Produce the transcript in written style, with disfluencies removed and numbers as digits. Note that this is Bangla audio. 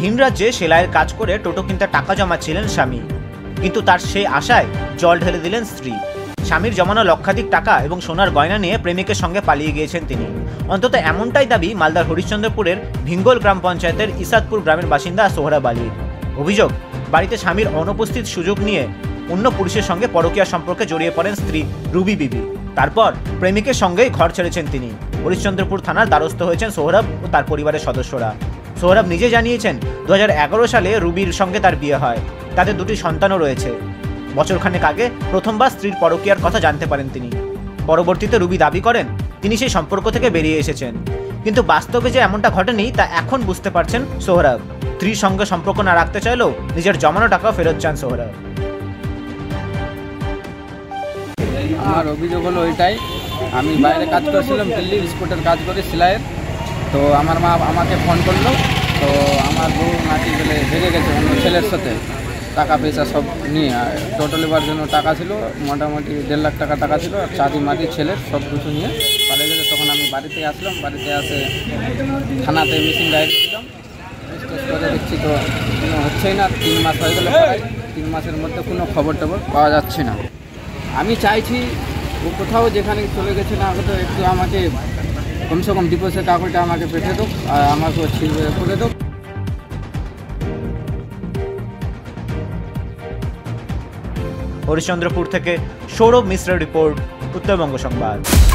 ভিন রাজ্যে সেলাইয়ের কাজ করে টোটো কিনতে টাকা জমাচ্ছিলেন স্বামী, কিন্তু তার সেই আশায় জল ঢেলে দিলেন স্ত্রী। স্বামীর জমানো লক্ষাধিক টাকা এবং সোনার গয়না নিয়ে প্রেমিকের সঙ্গে পালিয়ে গিয়েছেন তিনি, অন্তত এমনটাই দাবি মালদার হরিশ্চন্দ্রপুরের ভিঙ্গল গ্রাম পঞ্চায়েতের ইসাদপুর গ্রামের বাসিন্দা সোহরাব আলীর। অভিযোগ, বাড়িতে স্বামীর অনুপস্থিত সুযোগ নিয়ে অন্য পুরুষের সঙ্গে পরকীয়া সম্পর্কে জড়িয়ে পড়েন স্ত্রী রুবি বিবি। তারপর প্রেমিকের সঙ্গেই ঘর ছেড়েছেন তিনি। হরিশ্চন্দ্রপুর থানার দ্বারস্থ হয়েছেন সোহরাব ও তার পরিবারের সদস্যরা। সোহরাব নিজে জানিয়েছেন 2011 সালে রুবির সঙ্গে তার বিয়ে হয়, তাদের দুটি সন্তানও রয়েছে। বছরখানেক আগে প্রথমবার স্ত্রীর পরকীয়ার কথা জানতে পারেন তিনি। পরবর্তীতে রুবি দাবি করেন তিনি সেই সম্পর্ক থেকে বেরিয়ে এসেছেন, কিন্তু বাস্তবে যে এমনটা ঘটেনি তা এখন বুঝতে পারছেন সোহরাব। স্ত্রীর সঙ্গে সম্পর্ক না রাখতে চাইলেও নিজের জমানো টাকা ফেরত চান সোহরাব। আমার অভিযোগ হলো ওইটাই, আমি বাইরে কাজ করেছিলাম, দিল্লি স্পোর্টের কাজ করে সেলাইয়ের। তো আমার মা আমাকে ফোন করলো, তো আমার বউ নাকি বলে ভেঙে গেছে অন্য ছেলের সাথে, টাকা পয়সা সব নিয়ে। টোটাল এবার জন্য টাকা ছিল মোটামুটি 1.5 লাখ টাকা ছিল, আর চাঁদি মাটি ছেলের সব কিছু নিয়ে পালিয়ে গেছে। তখন আমি বাড়িতে আসলাম, বাড়িতে আসে থানাতে মিসিং ডায়েরি দিলাম। দেখছি তো হচ্ছেই না, 3 মাস হয়ে গেল, 3 মাসের মধ্যে কোনো খবর টবর পাওয়া যাচ্ছে না। আমি চাইছি ও কোথাও যেখানে চলে গেছে না, হয়তো একটু আমাকে কমসে কম ডিপোজিটের কাগজটা আমাকে পেটে দোক, আর আমাকেও ঠিক করে দোক। হরিশ্চন্দ্রপুর থেকে সৌরভ মিশ্রের রিপোর্ট, উত্তরবঙ্গ সংবাদ।